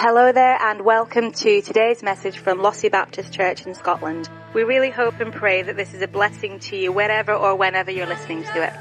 Hello there and welcome to today's message from Lossie Baptist Church in Scotland. We really hope and pray that this is a blessing to you wherever or whenever you're listening to it.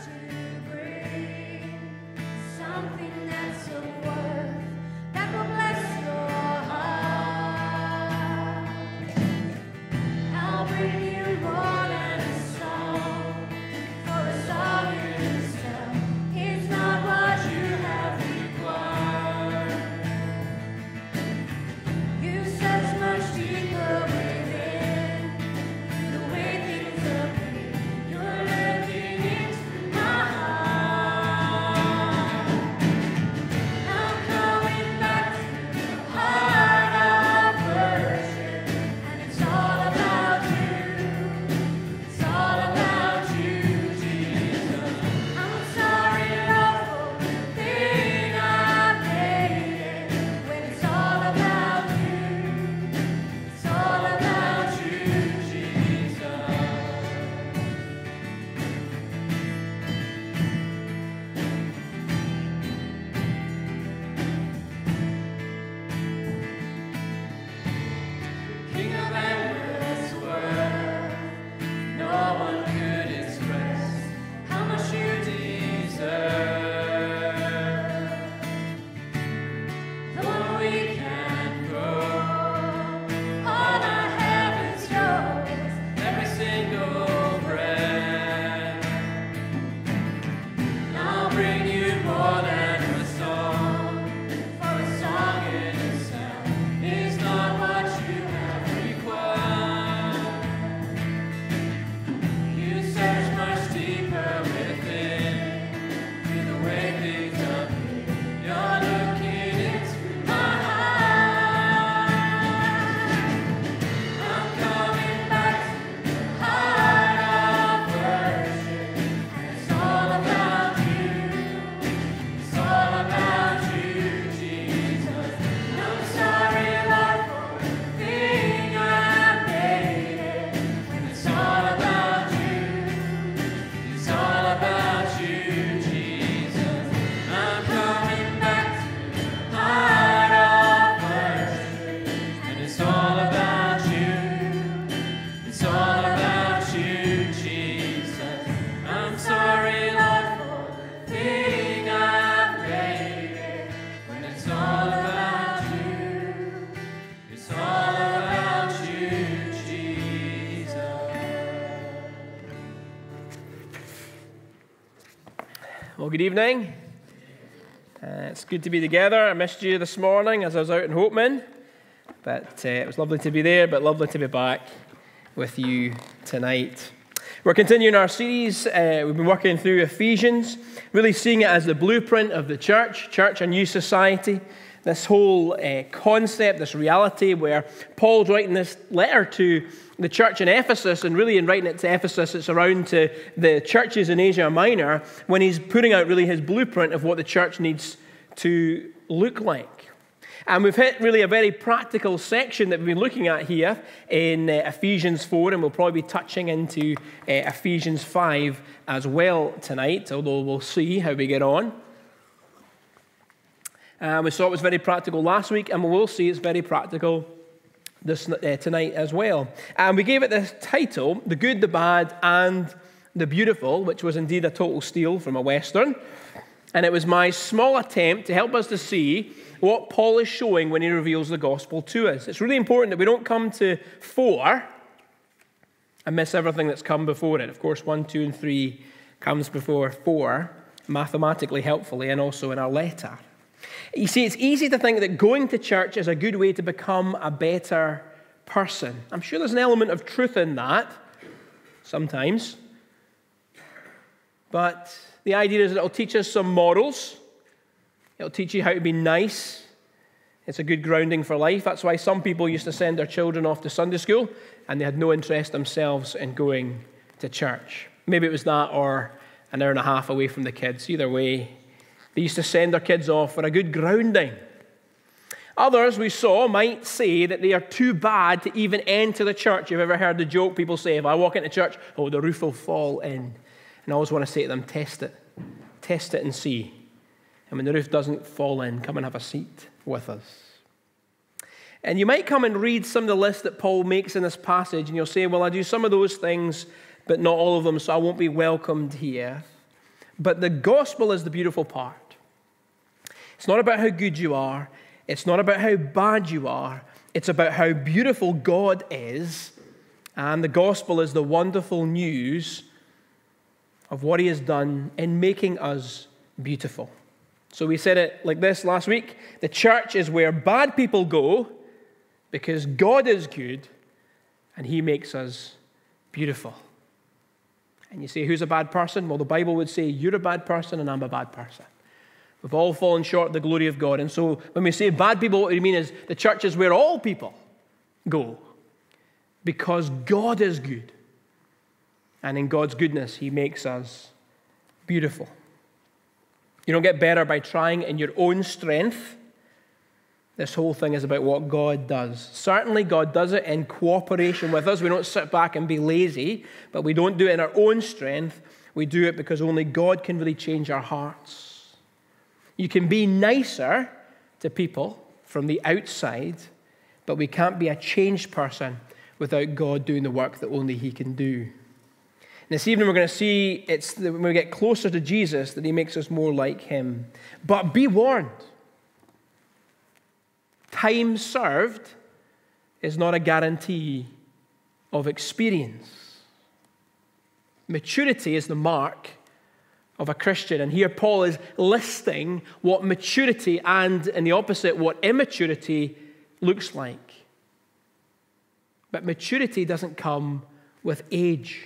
Well, good evening. It's good to be together. I missed you this morning as I was out in Hopeman, but it was lovely to be there, but lovely to be back with you tonight. We're continuing our series. We've been working through Ephesians, really seeing it as the blueprint of the church, a new society. This whole concept, this reality where Paul's writing this letter to the church in Ephesus, and really in writing it to Ephesus, it's around to the churches in Asia Minor, when he's putting out really his blueprint of what the church needs to look like. And we've hit really a very practical section that we've been looking at here in Ephesians 4, and we'll probably be touching into Ephesians 5 as well tonight, although we'll see how we get on. We saw it was very practical last week, and we will see it's very practical tonight as well. And we gave it this title, The Good, the Bad, and the Beautiful, which was indeed a total steal from a Western. And it was my small attempt to help us to see what Paul is showing when he reveals the gospel to us. It's really important that we don't come to 4 and miss everything that's come before it. Of course, 1, 2, and 3 comes before 4, mathematically, helpfully, and also in our letter. You see, it's easy to think that going to church is a good way to become a better person. I'm sure there's an element of truth in that, sometimes. But the idea is that it'll teach us some morals. It'll teach you how to be nice. It's a good grounding for life. That's why some people used to send their children off to Sunday school, and they had no interest themselves in going to church. Maybe it was that or an hour and a half away from the kids. Either way, they used to send their kids off for a good grounding. Others, we saw, might say that they are too bad to even enter the church. You've ever heard the joke people say, if I walk into church, oh, the roof will fall in. And I always want to say to them, test it. Test it and see. And when the roof doesn't fall in, come and have a seat with us. And you might come and read some of the lists that Paul makes in this passage, and you'll say, well, I do some of those things, but not all of them, so I won't be welcomed here. But the gospel is the beautiful part. It's not about how good you are. It's not about how bad you are. It's about how beautiful God is. And the gospel is the wonderful news of what he has done in making us beautiful. So we said it like this last week. The church is where bad people go because God is good and he makes us beautiful. And you say, who's a bad person? Well, the Bible would say, you're a bad person and I'm a bad person. We've all fallen short of the glory of God. And so when we say bad people, what we mean is the church is where all people go because God is good. And in God's goodness, he makes us beautiful. You don't get better by trying in your own strength. This whole thing is about what God does. Certainly, God does it in cooperation with us. We don't sit back and be lazy, but we don't do it in our own strength. We do it because only God can really change our hearts. You can be nicer to people from the outside, but we can't be a changed person without God doing the work that only he can do. This evening, we're going to see it's when we get closer to Jesus that he makes us more like him. But be warned. Time served is not a guarantee of experience. Maturity is the mark of a Christian. And here Paul is listing what maturity and, in the opposite, what immaturity looks like. But maturity doesn't come with age.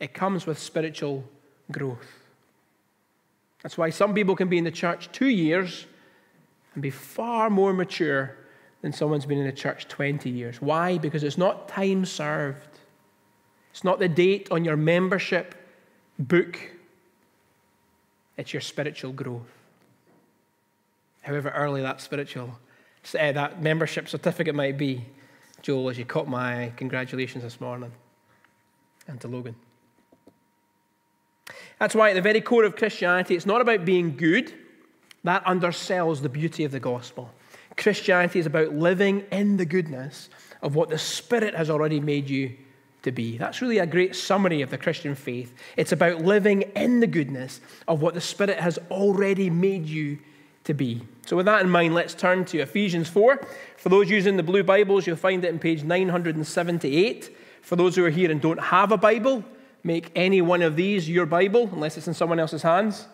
It comes with spiritual growth. That's why some people can be in the church 2 years and be far more mature than someone's been in the church 20 years. Why? Because it's not time served. It's not the date on your membership book. It's your spiritual growth. However early that membership certificate might be. Joel, as you caught my eye, congratulations this morning. And to Logan. That's why at the very core of Christianity, it's not about being good. That undersells the beauty of the gospel. Christianity is about living in the goodness of what the Spirit has already made you to be. That's really a great summary of the Christian faith. It's about living in the goodness of what the Spirit has already made you to be. So with that in mind, let's turn to Ephesians 4. For those using the blue Bibles, you'll find it in page 978. For those who are here and don't have a Bible, make any one of these your Bible, unless it's in someone else's hands.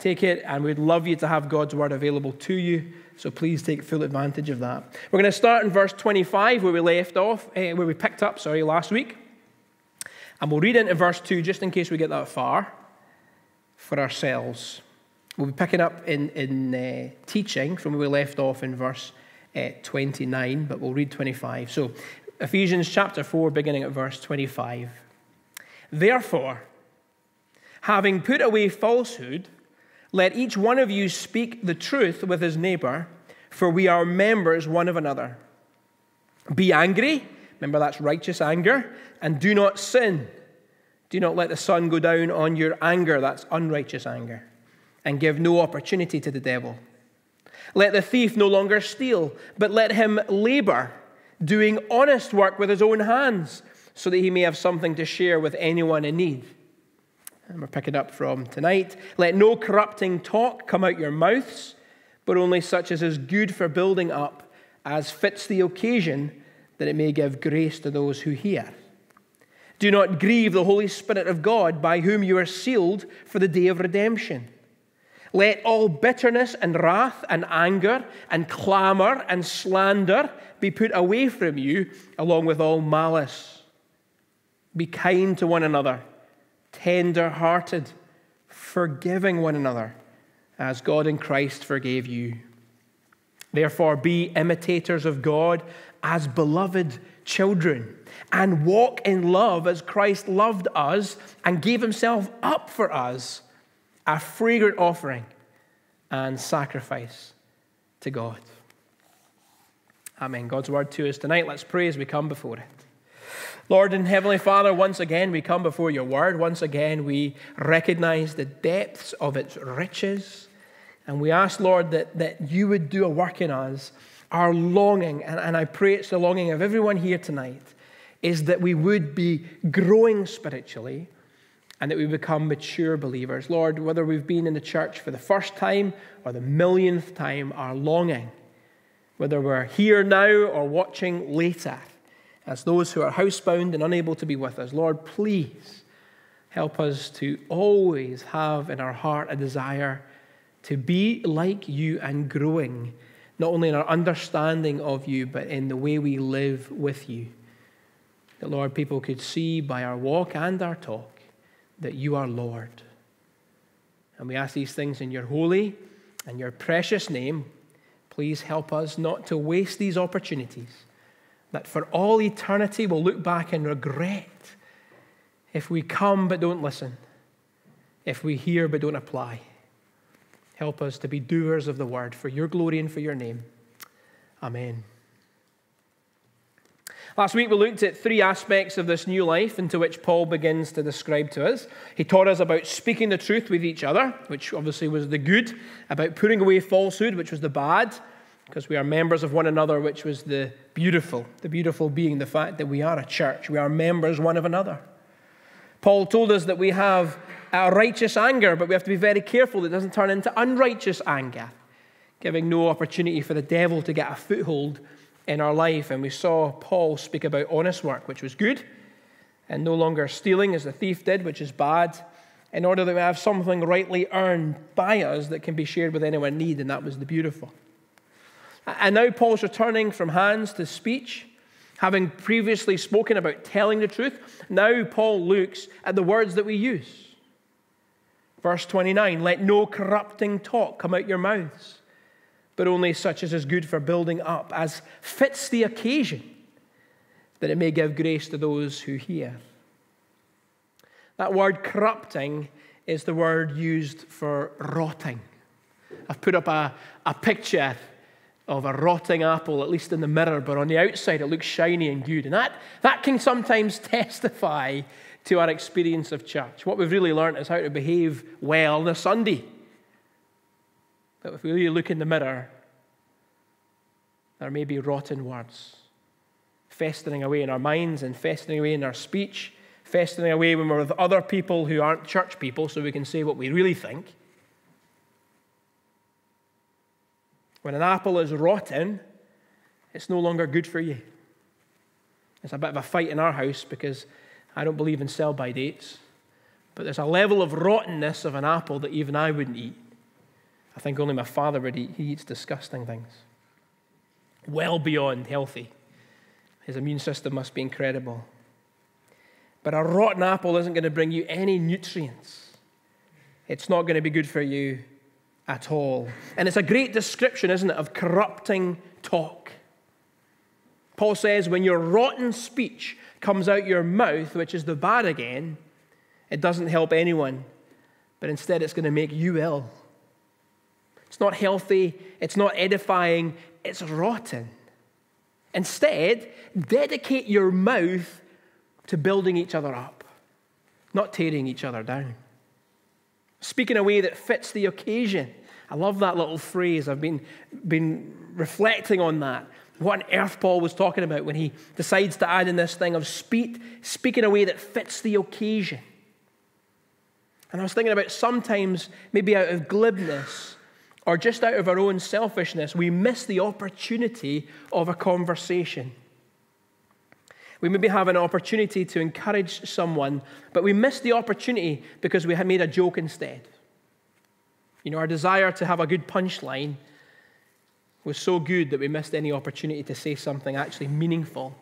Take it, and we'd love you to have God's word available to you, so please take full advantage of that. We're going to start in verse 25, where we picked up last week. And we'll read into verse 2, just in case we get that far, for ourselves. We'll be picking up in teaching from where we left off in verse 29, but we'll read 25. So, Ephesians chapter 4, beginning at verse 25. Therefore, having put away falsehood, let each one of you speak the truth with his neighbor, for we are members one of another. Be angry, remember that's righteous anger, and do not sin. Do not let the sun go down on your anger, that's unrighteous anger, and give no opportunity to the devil. Let the thief no longer steal, but let him labor, doing honest work with his own hands, so that he may have something to share with anyone in need. And we're picking up from tonight. Let no corrupting talk come out your mouths, but only such as is good for building up, as fits the occasion, that it may give grace to those who hear. Do not grieve the Holy Spirit of God, by whom you are sealed for the day of redemption. Let all bitterness and wrath and anger and clamor and slander be put away from you, along with all malice. Be kind to one another, tender-hearted, forgiving one another, as God in Christ forgave you. Therefore, be imitators of God as beloved children, and walk in love as Christ loved us and gave himself up for us, a fragrant offering and sacrifice to God. Amen. God's word to us tonight. Let's pray as we come before it. Lord and Heavenly Father, once again we come before your word. Once again we recognize the depths of its riches And we ask, Lord, that you would do a work in us. Our longing, and I pray it's the longing of everyone here tonight, is that we would be growing spiritually and that we become mature believers. Lord, whether we've been in the church for the first time or the millionth time, our longing, whether we're here now or watching later, as those who are housebound and unable to be with us, Lord, please help us to always have in our heart a desire to be like you and growing, not only in our understanding of you, but in the way we live with you. That, Lord, people could see by our walk and our talk that you are Lord. And we ask these things in your holy and your precious name. Please help us not to waste these opportunities, that for all eternity we'll look back and regret if we come but don't listen, if we hear but don't apply. Help us to be doers of the word for your glory and for your name. Amen. Last week we looked at three aspects of this new life into which Paul begins to describe to us. He taught us about speaking the truth with each other, which obviously was the good, about putting away falsehood, which was the bad, because we are members of one another, which was the beautiful being the fact that we are a church. We are members one of another. Paul told us that we have a righteous anger, but we have to be very careful that it doesn't turn into unrighteous anger, giving no opportunity for the devil to get a foothold in our life. And we saw Paul speak about honest work, which was good, and no longer stealing as the thief did, which is bad, in order that we have something rightly earned by us that can be shared with anyone in need, and that was the beautiful. And now Paul's returning from hands to speech. Having previously spoken about telling the truth, now Paul looks at the words that we use. Verse 29, let no corrupting talk come out your mouths, but only such as is good for building up, as fits the occasion, that it may give grace to those who hear. That word corrupting is the word used for rotting. I've put up a picture of a rotting apple, at least in the mirror, but on the outside it looks shiny and good. And that can sometimes testify to our experience of church. What we've really learned is how to behave well on a Sunday. But if we really look in the mirror, there may be rotten words festering away in our minds and festering away in our speech, festering away when we're with other people who aren't church people, so we can say what we really think. When an apple is rotten, it's no longer good for you. It's a bit of a fight in our house because I don't believe in sell-by dates, but there's a level of rottenness of an apple that even I wouldn't eat. I think only my father would eat. He eats disgusting things, well beyond healthy. His immune system must be incredible. But a rotten apple isn't going to bring you any nutrients. It's not going to be good for you at all. And it's a great description, isn't it, of corrupting talk. Paul says, when your rotten speech comes out your mouth, which is the bad again, it doesn't help anyone, but instead it's going to make you ill. It's not healthy, it's not edifying, it's rotten. Instead, dedicate your mouth to building each other up, not tearing each other down. Speak in a way that fits the occasion. I love that little phrase. I've been reflecting on that. What on earth Paul was talking about when he decides to add in this thing of speak in a way that fits the occasion. And I was thinking about sometimes, maybe out of glibness or just out of our own selfishness, we miss the opportunity of a conversation. We maybe have an opportunity to encourage someone, but we miss the opportunity because we had made a joke instead. You know, our desire to have a good punchline was so good that we missed any opportunity to say something actually meaningful.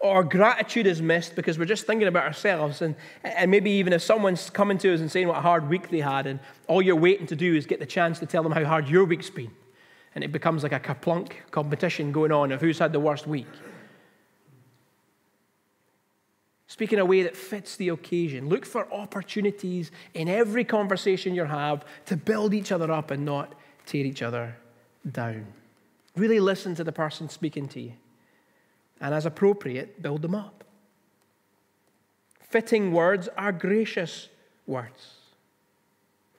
Or gratitude is missed because we're just thinking about ourselves, and maybe even if someone's coming to us and saying what a hard week they had, and all you're waiting to do is get the chance to tell them how hard your week's been, and it becomes like a kerplunk competition going on of who's had the worst week. Speak in a way that fits the occasion. Look for opportunities in every conversation you have to build each other up and not tear each other down. Really listen to the person speaking to you, and as appropriate, build them up. Fitting words are gracious words.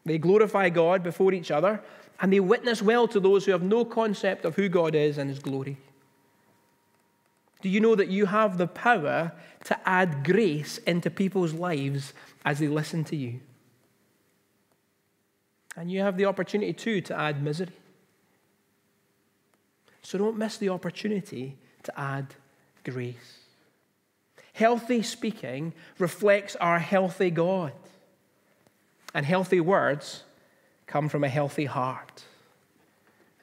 They glorify God before each other, and they witness well to those who have no concept of who God is and his glory. Do you know that you have the power to add grace into people's lives as they listen to you? And you have the opportunity too to add misery. So don't miss the opportunity to add grace. Healthy speaking reflects our healthy God. And healthy words come from a healthy heart.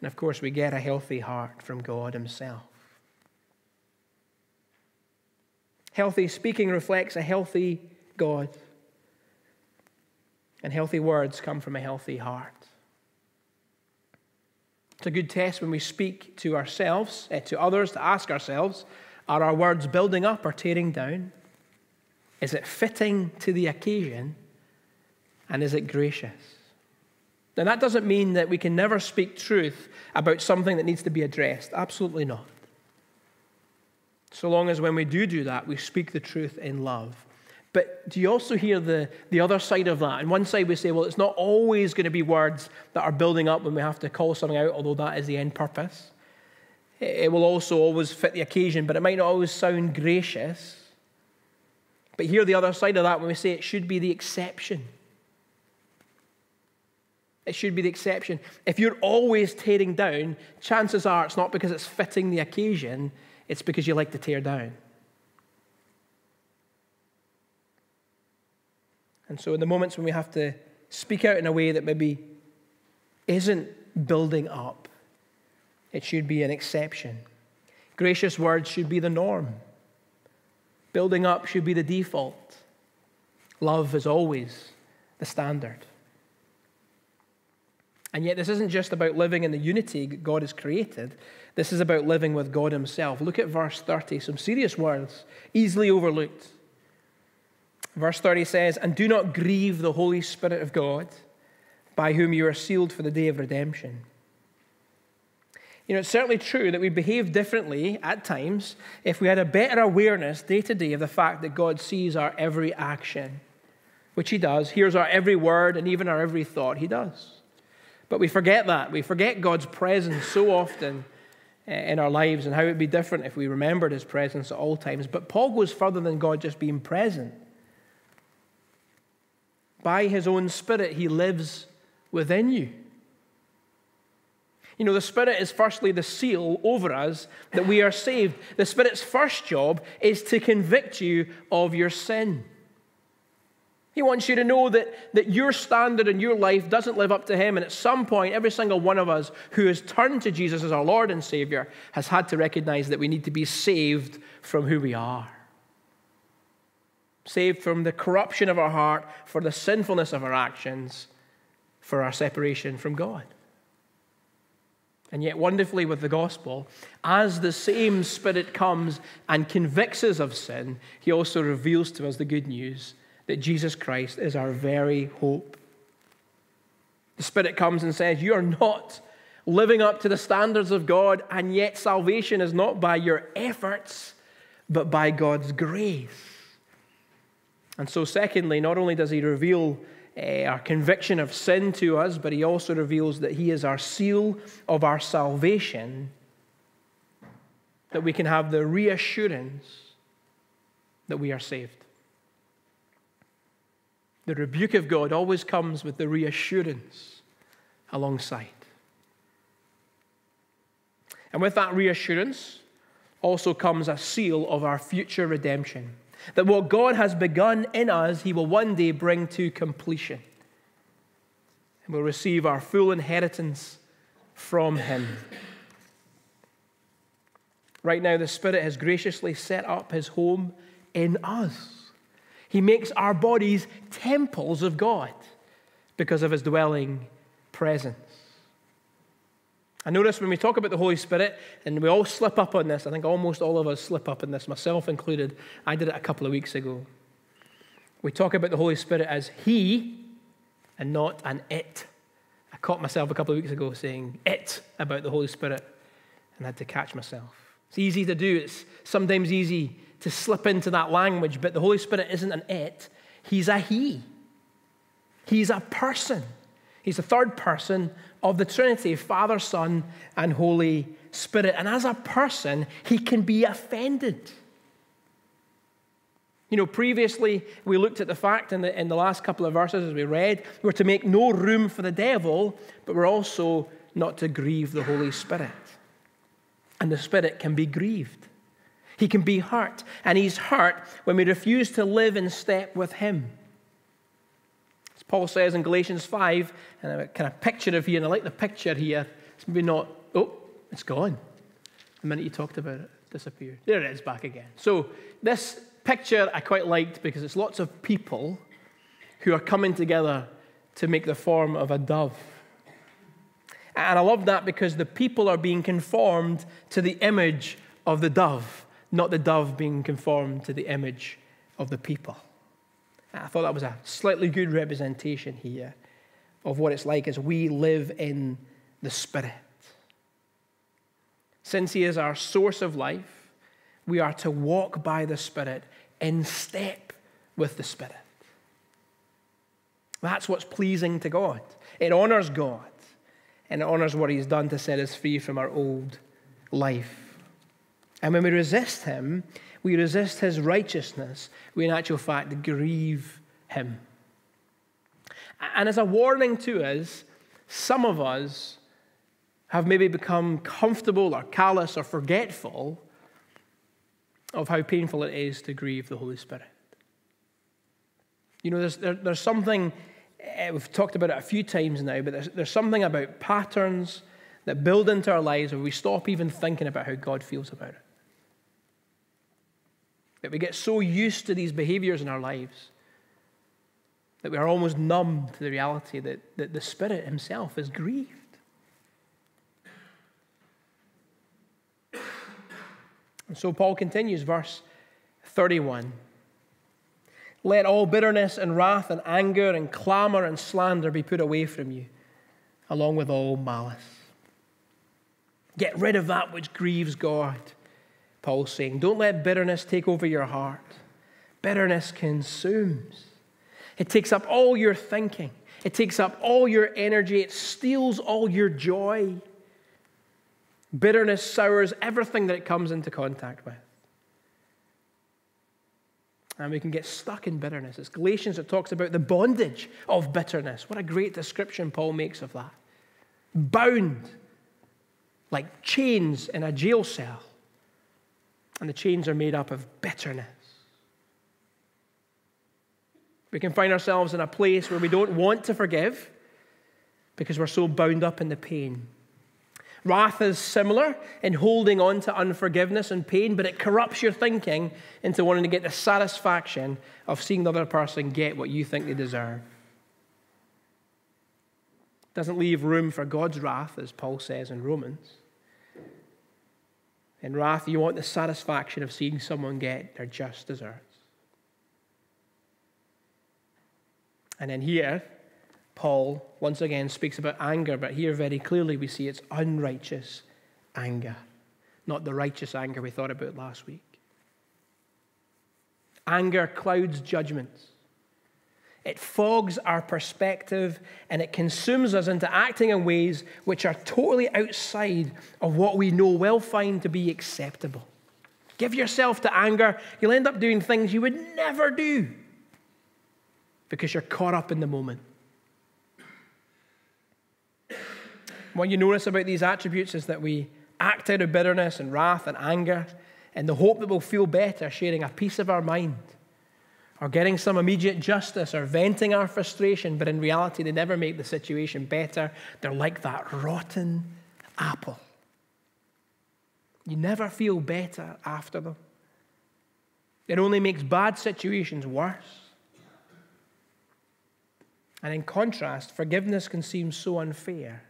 And of course, we get a healthy heart from God himself. Healthy speaking reflects a healthy God. And healthy words come from a healthy heart. It's a good test when we speak to ourselves, to others, to ask ourselves, are our words building up or tearing down? Is it fitting to the occasion? And is it gracious? Now, that doesn't mean that we can never speak truth about something that needs to be addressed. Absolutely not. So long as when we do that, we speak the truth in love. But do you also hear the other side of that? On one side we say, well, it's not always going to be words that are building up when we have to call something out, although that is the end purpose. It will also always fit the occasion, but it might not always sound gracious. But hear the other side of that when we say it should be the exception. It should be the exception. If you're always tearing down, chances are it's not because it's fitting the occasion, it's because you like to tear down. And so in the moments when we have to speak out in a way that maybe isn't building up, it should be an exception. Gracious words should be the norm. Building up should be the default. Love is always the standard. And yet this isn't just about living in the unity God has created. This is about living with God himself. Look at verse 30, some serious words, easily overlooked. Verse 30 says, and do not grieve the Holy Spirit of God, by whom you are sealed for the day of redemption. You know, it's certainly true that we behave differently at times if we had a better awareness day to day of the fact that God sees our every action, which he does, hears our every word and even our every thought, he does. But we forget that. We forget God's presence so often in our lives and how it would be different if we remembered his presence at all times. But Paul goes further than God just being present. By his own Spirit, he lives within you. You know, the Spirit is firstly the seal over us that we are saved. The Spirit's first job is to convict you of your sin. He wants you to know that your standard in your life doesn't live up to him. And at some point, every single one of us who has turned to Jesus as our Lord and Savior has had to recognize that we need to be saved from who we are. Saved from the corruption of our heart, for the sinfulness of our actions, for our separation from God. And yet wonderfully with the gospel, as the same Spirit comes and convicts us of sin, he also reveals to us the good news that Jesus Christ is our very hope. The Spirit comes and says, you are not living up to the standards of God, and yet salvation is not by your efforts, but by God's grace. And so secondly, not only does he reveal our conviction of sin to us, but he also reveals that he is our seal of our salvation, that we can have the reassurance that we are saved. The rebuke of God always comes with the reassurance alongside. And with that reassurance also comes a seal of our future redemption. That what God has begun in us, he will one day bring to completion. And we'll receive our full inheritance from him. Right now, the Spirit has graciously set up his home in us. He makes our bodies temples of God because of his dwelling presence. And notice when we talk about the Holy Spirit, and we all slip up on this, I think almost all of us slip up on this, myself included. I did it a couple of weeks ago. We talk about the Holy Spirit as he and not an it. I caught myself a couple of weeks ago saying it about the Holy Spirit and had to catch myself. It's easy to do. It's sometimes easy to slip into that language, but the Holy Spirit isn't an it. He's a he. He's a person. He's the third person of the Trinity, Father, Son, and Holy Spirit. And as a person, he can be offended. You know, previously, we looked at the fact in the last couple of verses as we read, we're to make no room for the devil, but we're also not to grieve the Holy Spirit. And the Spirit can be grieved. He can be hurt, and he's hurt when we refuse to live in step with him. As Paul says in Galatians 5, and I kind of picture of here, and I like the picture here. It's maybe not, oh, it's gone. The minute you talked about it, it disappeared. There it is, back again. So this picture I quite liked because it's lots of people who are coming together to make the form of a dove. And I love that because the people are being conformed to the image of the dove, not the dove being conformed to the image of the people. I thought that was a slightly good representation here of what it's like as we live in the Spirit. Since he is our source of life, we are to walk by the Spirit in step with the Spirit. That's what's pleasing to God. It honors God, and it honors what he's done to set us free from our old life. And when we resist him, we resist his righteousness. We, in actual fact, grieve him. And as a warning to us, some of us have maybe become comfortable or callous or forgetful of how painful it is to grieve the Holy Spirit. You know, there's something, we've talked about it a few times now, but there's something about patterns that build into our lives where we stop even thinking about how God feels about it. That we get so used to these behaviors in our lives that we are almost numb to the reality that the Spirit himself is grieved. And so Paul continues, verse 31. Let all bitterness and wrath and anger and clamor and slander be put away from you, along with all malice. Get rid of that which grieves God, Paul's saying. Don't let bitterness take over your heart. Bitterness consumes. It takes up all your thinking. It takes up all your energy. It steals all your joy. Bitterness sours everything that it comes into contact with. And we can get stuck in bitterness. It's Galatians that talks about the bondage of bitterness. What a great description Paul makes of that. Bound like chains in a jail cell. And the chains are made up of bitterness. We can find ourselves in a place where we don't want to forgive because we're so bound up in the pain. Wrath is similar in holding on to unforgiveness and pain, but it corrupts your thinking into wanting to get the satisfaction of seeing the other person get what you think they deserve. Doesn't leave room for God's wrath, as Paul says in Romans. In wrath, you want the satisfaction of seeing someone get their just deserts. And then here, Paul once again speaks about anger, but here very clearly we see it's unrighteous anger, not the righteous anger we thought about last week. Anger clouds judgments. It fogs our perspective, and it consumes us into acting in ways which are totally outside of what we know well find to be acceptable. Give yourself to anger, you'll end up doing things you would never do because you're caught up in the moment. What you notice about these attributes is that we act out of bitterness and wrath and anger in the hope that we'll feel better sharing a piece of our mind, or getting some immediate justice, or venting our frustration, but in reality, they never make the situation better. They're like that rotten apple. You never feel better after them. It only makes bad situations worse. And in contrast, forgiveness can seem so unfair.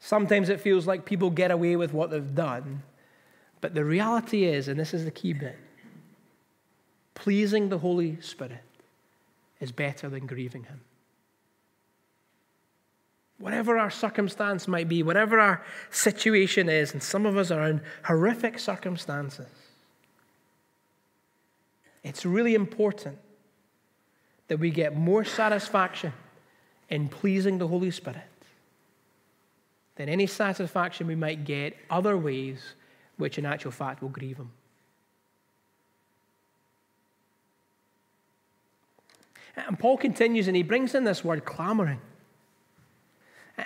Sometimes it feels like people get away with what they've done, but the reality is, and this is the key bit, pleasing the Holy Spirit is better than grieving him. Whatever our circumstance might be, whatever our situation is, and some of us are in horrific circumstances, it's really important that we get more satisfaction in pleasing the Holy Spirit than any satisfaction we might get other ways, which in actual fact will grieve him. And Paul continues and he brings in this word clamoring.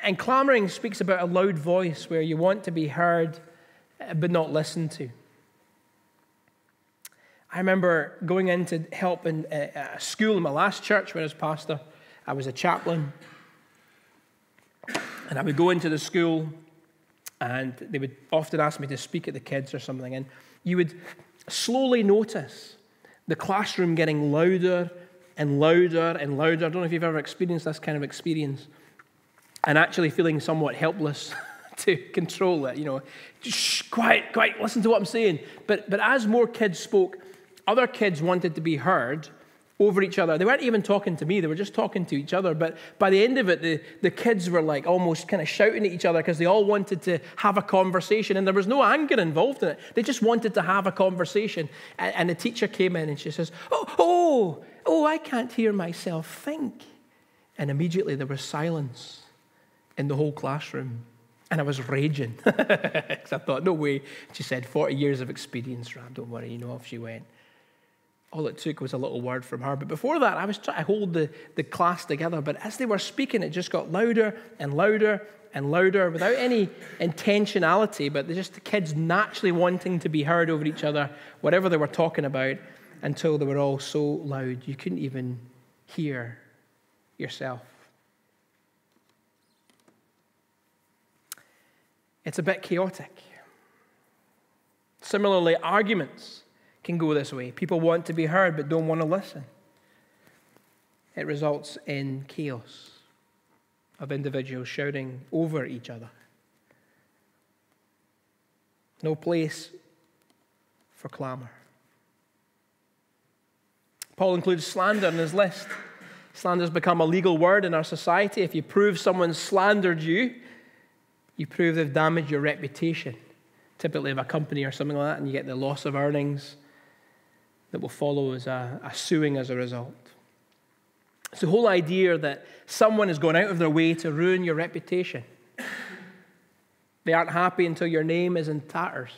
And clamoring speaks about a loud voice where you want to be heard but not listened to. I remember going in to help in a school in my last church where I was pastor. I was a chaplain. And I would go into the school and they would often ask me to speak at the kids or something. And you would slowly notice the classroom getting louder and louder and louder. I don't know if you've ever experienced this kind of experience. And actually feeling somewhat helpless to control it. You know, shh, quiet, quiet, listen to what I'm saying. But as more kids spoke, other kids wanted to be heard over each other. They weren't even talking to me. They were just talking to each other. But by the end of it, the kids were like almost kind of shouting at each other because they all wanted to have a conversation. And there was no anger involved in it. They just wanted to have a conversation. And the teacher came in and she says, oh, I can't hear myself think. And immediately there was silence in the whole classroom. And I was raging because I thought, no way. She said, 40 years of experience, Ram, don't worry, you know, off she went. All it took was a little word from her. But before that, I was trying to hold the class together. But as they were speaking, it just got louder and louder and louder without any intentionality, but just the kids naturally wanting to be heard over each other, whatever they were talking about, until they were all so loud you couldn't even hear yourself. It's a bit chaotic. Similarly, arguments can go this way. People want to be heard but don't want to listen. It results in chaos of individuals shouting over each other. No place for clamor. Paul includes slander in his list. Slander's become a legal word in our society. If you prove someone slandered you, you prove they've damaged your reputation, typically of a company or something like that, and you get the loss of earnings that will follow as a suing as a result. It's the whole idea that someone has gone out of their way to ruin your reputation. They aren't happy until your name is in tatters.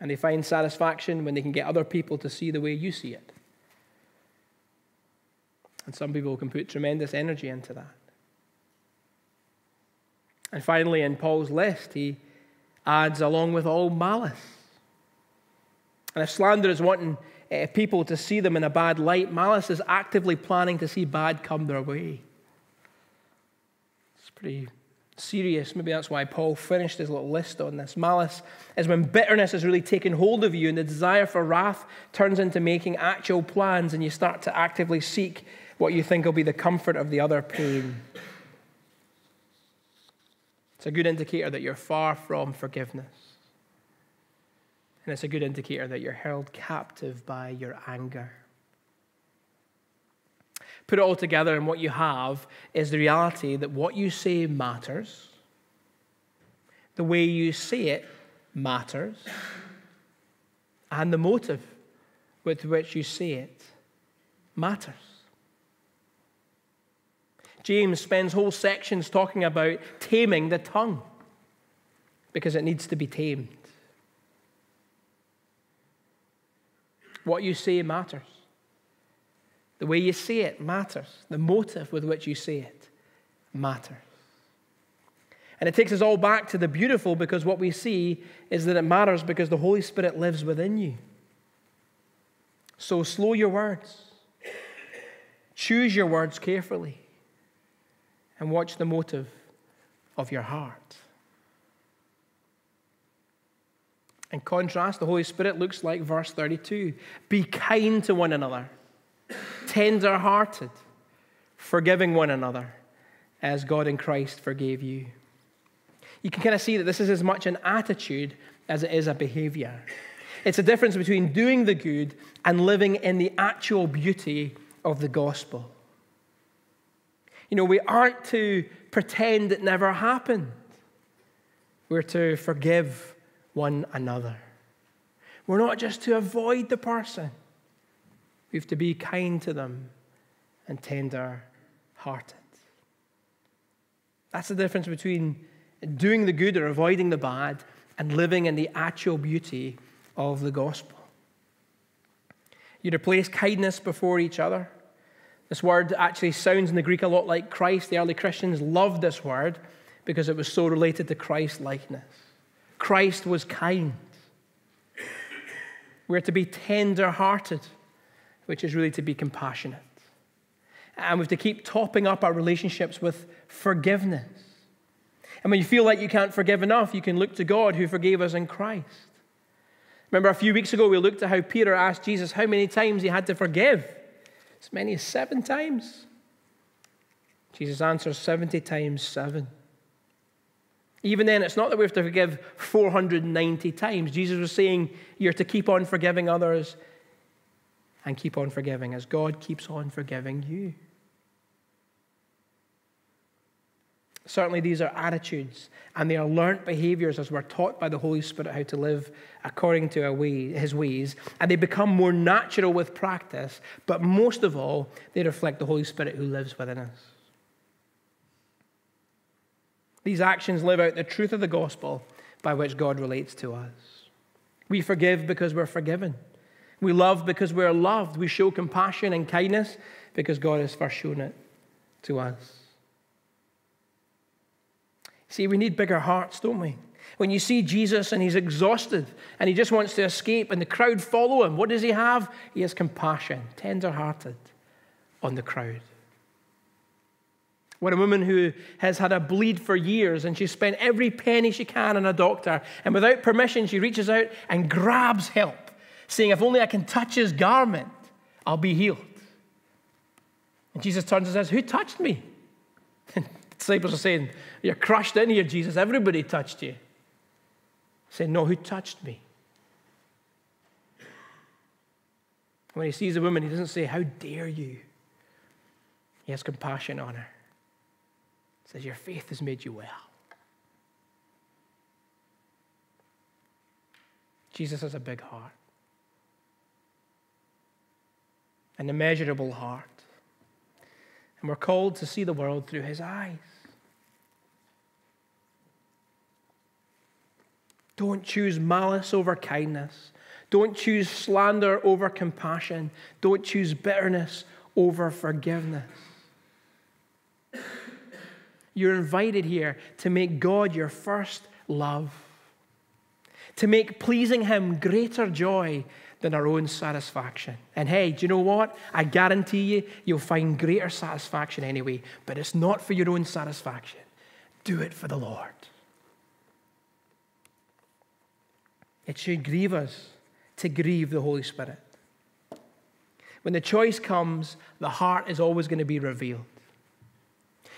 And they find satisfaction when they can get other people to see the way you see it. And some people can put tremendous energy into that. And finally, in Paul's list, he adds, along with all malice. And if slander is wanting people to see them in a bad light, malice is actively planning to see bad come their way. It's pretty serious. Maybe that's why Paul finished his little list on this. Malice is when bitterness has really taken hold of you and the desire for wrath turns into making actual plans and you start to actively seek what you think will be the comfort of the other pain. It's a good indicator that you're far from forgiveness. And it's a good indicator that you're held captive by your anger. Put it all together, and what you have is the reality that what you say matters. The way you say it matters. And the motive with which you say it matters. James spends whole sections talking about taming the tongue because it needs to be tamed. What you say matters. The way you say it matters. The motive with which you say it matters. And it takes us all back to the beautiful because what we see is that it matters because the Holy Spirit lives within you. So slow your words. Choose your words carefully. And watch the motive of your heart. In contrast, the Holy Spirit looks like verse 32. Be kind to one another, tender-hearted, forgiving one another, as God in Christ forgave you. You can kind of see that this is as much an attitude as it is a behavior. It's a difference between doing the good and living in the actual beauty of the gospel. You know, we aren't to pretend it never happened. We're to forgive one another. We're not just to avoid the person. We have to be kind to them and tender hearted. That's the difference between doing the good or avoiding the bad and living in the actual beauty of the gospel. You replace kindness before each other. This word actually sounds in the Greek a lot like Christ. The early Christians loved this word because it was so related to Christ-likeness. Christ was kind. We're to be tender-hearted, which is really to be compassionate. And we have to keep topping up our relationships with forgiveness. And when you feel like you can't forgive enough, you can look to God who forgave us in Christ. Remember a few weeks ago, we looked at how Peter asked Jesus how many times he had to forgive. As many as 7 times. Jesus answers 70 times 7. Even then, it's not that we have to forgive 490 times. Jesus was saying you're to keep on forgiving others and keep on forgiving as God keeps on forgiving you. Certainly, these are attitudes, and they are learnt behaviors as we're taught by the Holy Spirit how to live according to His ways, and they become more natural with practice, but most of all, they reflect the Holy Spirit who lives within us. These actions live out the truth of the gospel by which God relates to us. We forgive because we're forgiven. We love because we're loved. We show compassion and kindness because God has first shown it to us. See, we need bigger hearts, don't we? When you see Jesus and he's exhausted and he just wants to escape and the crowd follow him, what does he have? He has compassion, tender-hearted on the crowd. When a woman who has had a bleed for years and she's spent every penny she can on a doctor, and without permission she reaches out and grabs help, saying, if only I can touch his garment, I'll be healed. And Jesus turns and says, who touched me? Disciples are saying, you're crushed in here, Jesus. Everybody touched you. Saying, no, who touched me? When he sees a woman, he doesn't say, how dare you? He has compassion on her. He says, your faith has made you well. Jesus has a big heart. An immeasurable heart. And we're called to see the world through his eyes. Don't choose malice over kindness. Don't choose slander over compassion. Don't choose bitterness over forgiveness. You're invited here to make God your first love, to make pleasing him greater joy than our own satisfaction. And hey, do you know what? I guarantee you, you'll find greater satisfaction anyway, but it's not for your own satisfaction. Do it for the Lord. It should grieve us to grieve the Holy Spirit. When the choice comes, the heart is always going to be revealed.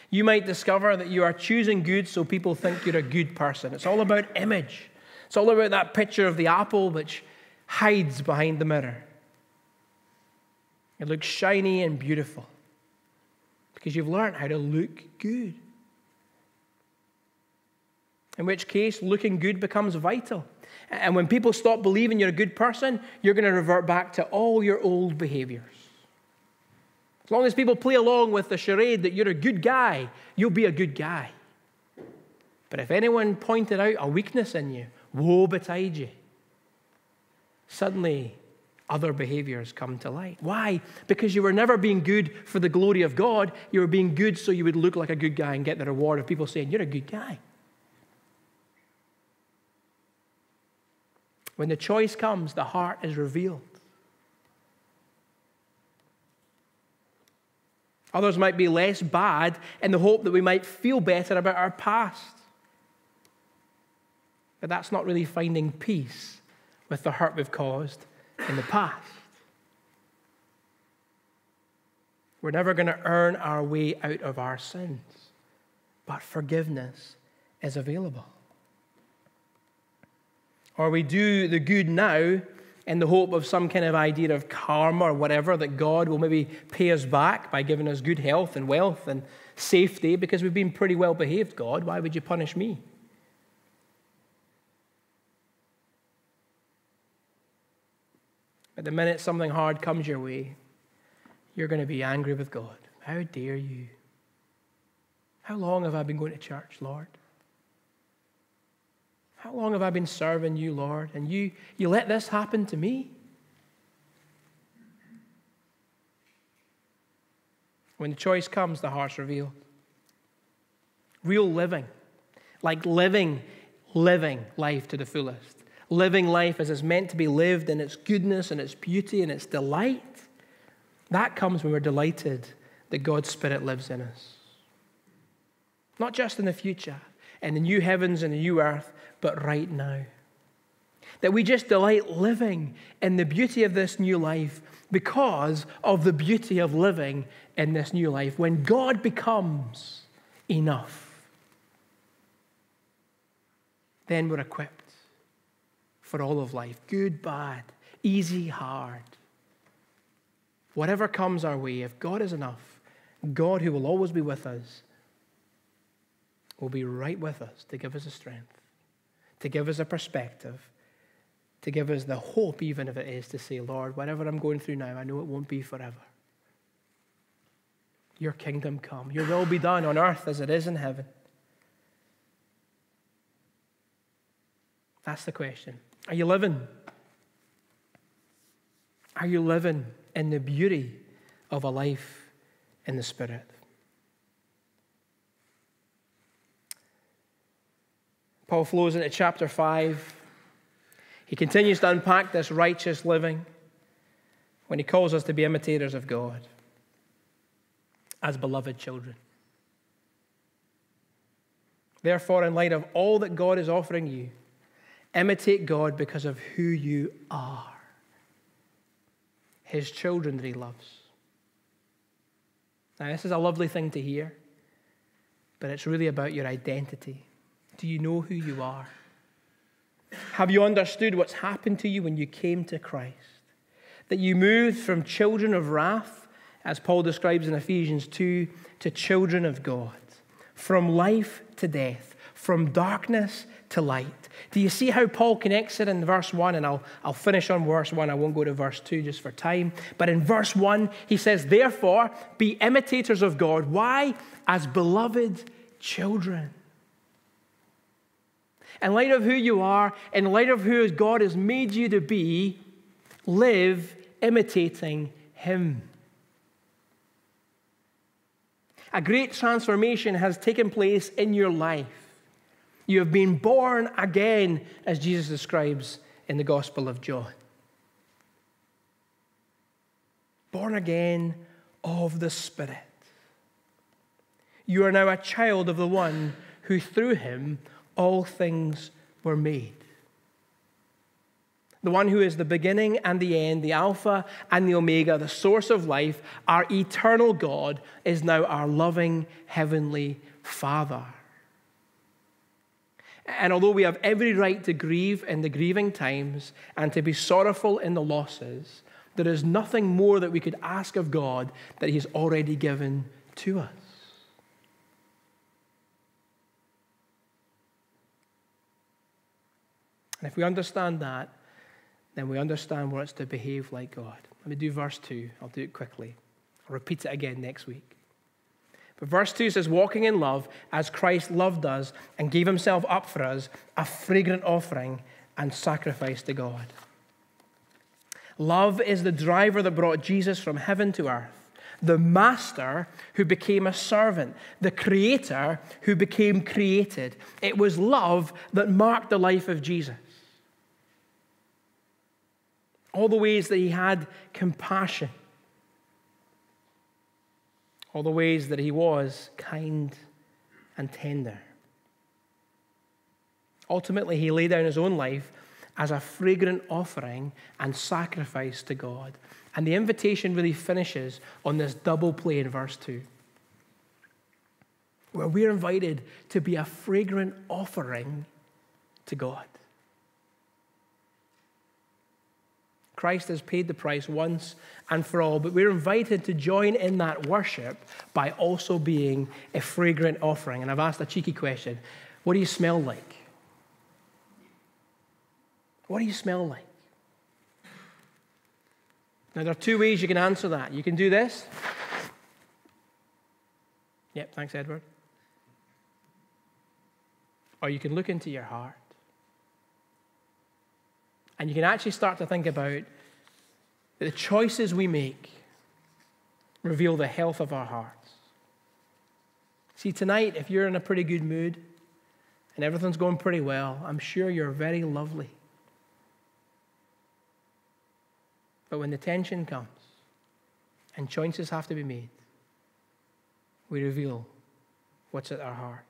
You might discover that you are choosing good so people think you're a good person. It's all about image. It's all about that picture of the apple which hides behind the mirror. It looks shiny and beautiful because you've learned how to look good. In which case, looking good becomes vital. And when people stop believing you're a good person, you're going to revert back to all your old behaviors. As long as people play along with the charade that you're a good guy, you'll be a good guy. But if anyone pointed out a weakness in you, woe betide you. Suddenly, other behaviors come to light. Why? Because you were never being good for the glory of God. You were being good so you would look like a good guy and get the reward of people saying, you're a good guy. When the choice comes, the heart is revealed. Others might be less bad in the hope that we might feel better about our past. But that's not really finding peace with the hurt we've caused in the past. We're never going to earn our way out of our sins, but forgiveness is available. Or we do the good now in the hope of some kind of idea of karma or whatever, that God will maybe pay us back by giving us good health and wealth and safety because we've been pretty well behaved, God. Why would you punish me? But the minute something hard comes your way, you're going to be angry with God. How dare you? How long have I been going to church, Lord? How long have I been serving you, Lord? And you let this happen to me? When the choice comes, the heart's revealed. Real living, like living life to the fullest. Living life as it's meant to be lived in its goodness and its beauty and its delight. That comes when we're delighted that God's Spirit lives in us. Not just in the future, in the new heavens and the new earth, but right now. That we just delight living in the beauty of this new life because of the beauty of living in this new life when God becomes enough. Then we're equipped for all of life, good, bad, easy, hard. Whatever comes our way, if God is enough, God who will always be with us will be right with us to give us a strength, to give us a perspective, to give us the hope, even if it is to say, Lord, whatever I'm going through now, I know it won't be forever. Your kingdom come. Your will be done on earth as it is in heaven. That's the question. Are you living? Are you living in the beauty of a life in the Spirit? Paul flows into chapter 5. He continues to unpack this righteous living when he calls us to be imitators of God as beloved children. Therefore, in light of all that God is offering you, imitate God because of who you are, his children that he loves. Now, this is a lovely thing to hear, but it's really about your identity. Do you know who you are? Have you understood what's happened to you when you came to Christ? That you moved from children of wrath, as Paul describes in Ephesians 2, to children of God. From life to death. From darkness to light. Do you see how Paul connects it in verse 1? And I'll finish on verse 1. I won't go to verse 2 just for time. But in verse 1, he says, therefore, be imitators of God. Why? As beloved children. In light of who you are, in light of who God has made you to be, live imitating him. A great transformation has taken place in your life. You have been born again, as Jesus describes in the Gospel of John. Born again of the Spirit. You are now a child of the one who through him all things were made. The one who is the beginning and the end, the Alpha and the Omega, the source of life, our eternal God, is now our loving heavenly Father. And although we have every right to grieve in the grieving times and to be sorrowful in the losses, there is nothing more that we could ask of God that he's already given to us. And if we understand that, then we understand what it's to behave like God. Let me do verse 2. I'll do it quickly. I'll repeat it again next week. But verse 2 says, walking in love as Christ loved us and gave himself up for us, a fragrant offering and sacrifice to God. Love is the driver that brought Jesus from heaven to earth. The master who became a servant, the creator who became created. It was love that marked the life of Jesus. All the ways that he had compassion. All the ways that he was kind and tender. Ultimately, he laid down his own life as a fragrant offering and sacrifice to God. And the invitation really finishes on this double play in verse 2, where we're invited to be a fragrant offering to God. Christ has paid the price once and for all, but we're invited to join in that worship by also being a fragrant offering. And I've asked a cheeky question. What do you smell like? What do you smell like? Now, there are two ways you can answer that. You can do this. Yep, thanks, Edward. or you can look into your heart. And you can actually start to think about that the choices we make reveal the health of our hearts. See, tonight, if you're in a pretty good mood and everything's going pretty well, I'm sure you're very lovely. But when the tension comes and choices have to be made, we reveal what's at our heart.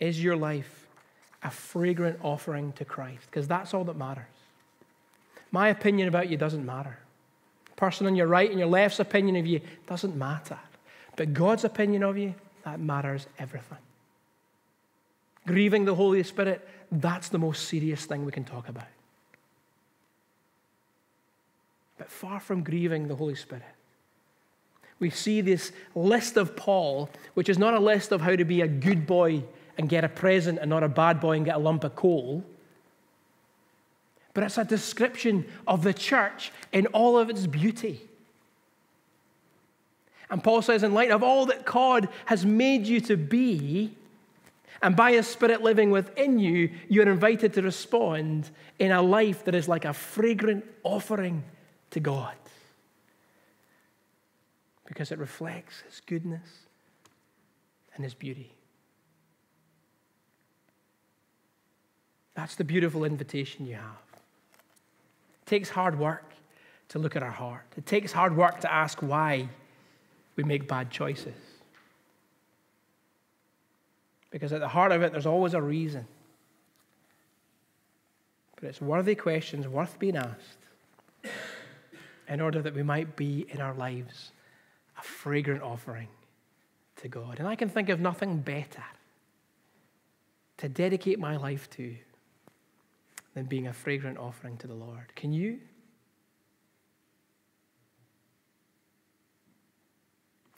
Is your life a fragrant offering to Christ? Because that's all that matters. My opinion about you doesn't matter. The person on your right and your left's opinion of you doesn't matter. But God's opinion of you, that matters everything. Grieving the Holy Spirit, that's the most serious thing we can talk about. But far from grieving the Holy Spirit, we see this list of Paul, which is not a list of how to be a good boy and get a present and not a bad boy and get a lump of coal. But it's a description of the church in all of its beauty. And Paul says, in light of all that God has made you to be, and by his Spirit living within you, you're invited to respond in a life that is like a fragrant offering to God. Because it reflects his goodness and his beauty. That's the beautiful invitation you have. It takes hard work to look at our heart. It takes hard work to ask why we make bad choices. Because at the heart of it, there's always a reason. But it's worthy questions, worth being asked, in order that we might be in our lives a fragrant offering to God. And I can think of nothing better to dedicate my life to than being a fragrant offering to the Lord. Can you?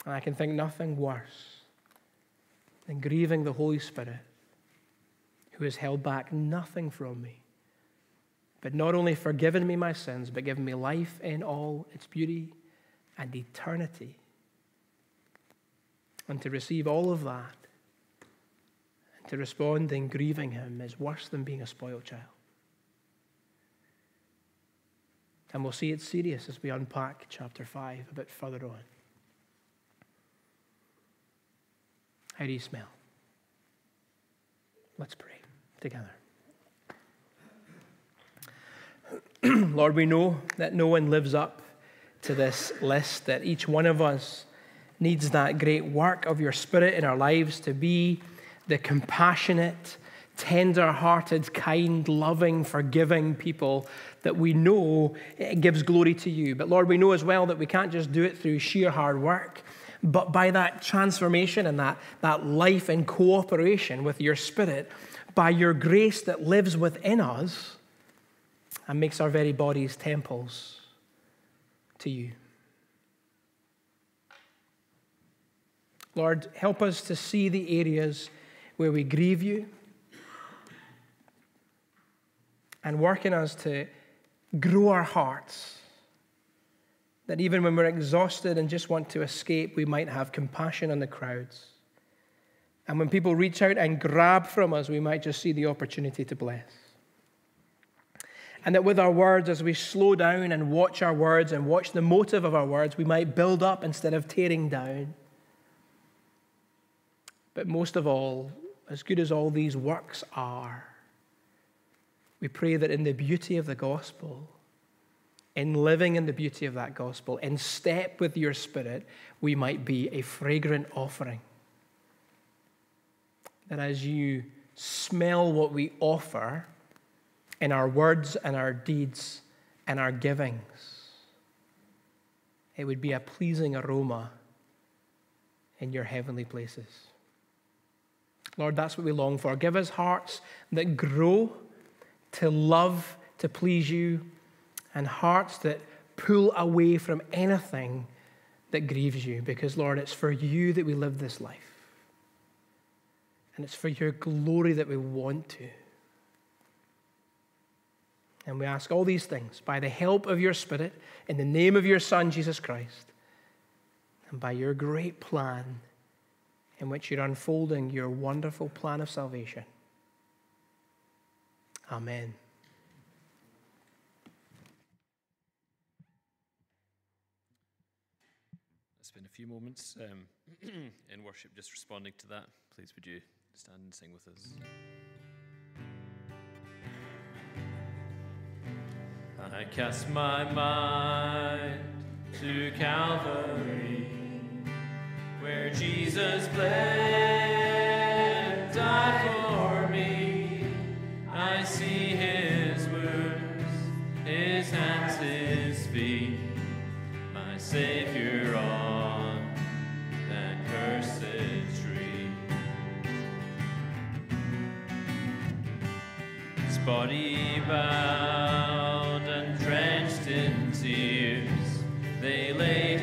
And I can think nothing worse than grieving the Holy Spirit, who has held back nothing from me, but not only forgiven me my sins, but given me life in all its beauty and eternity. And to receive all of that, and to respond in grieving him, is worse than being a spoiled child. And we'll see it's serious as we unpack chapter 5 a bit further on. How do you smell? Let's pray together. Lord, we know that no one lives up to this list, that each one of us needs that great work of your Spirit in our lives to be the compassionate, tender-hearted, kind, loving, forgiving people that we know it gives glory to you. But Lord, we know as well that we can't just do it through sheer hard work, but by that transformation and that life in cooperation with your Spirit, by your grace that lives within us and makes our very bodies temples to you. Lord, help us to see the areas where we grieve you, and work in us to grow our hearts, that even when we're exhausted and just want to escape, we might have compassion on the crowds. And when people reach out and grab from us, we might just see the opportunity to bless. And that with our words, as we slow down and watch our words and watch the motive of our words, we might build up instead of tearing down. But most of all, as good as all these works are, we pray that in the beauty of the gospel, in living in the beauty of that gospel, in step with your Spirit, we might be a fragrant offering. That as you smell what we offer in our words and our deeds and our givings, it would be a pleasing aroma in your heavenly places. Lord, that's what we long for. Give us hearts that grow to love, to please you, and hearts that pull away from anything that grieves you. Because, Lord, it's for you that we live this life. And it's for your glory that we want to. And we ask all these things by the help of your Spirit, in the name of your Son, Jesus Christ, and by your great plan in which you're unfolding your wonderful plan of salvation. Amen. Let's spend a few moments in worship just responding to that. Please, would you stand and sing with us? I cast my mind to Calvary, where Jesus bled and died for me. I see his wounds, his hands, his feet, my Savior on that cursed tree. His body bound and drenched in tears, they lay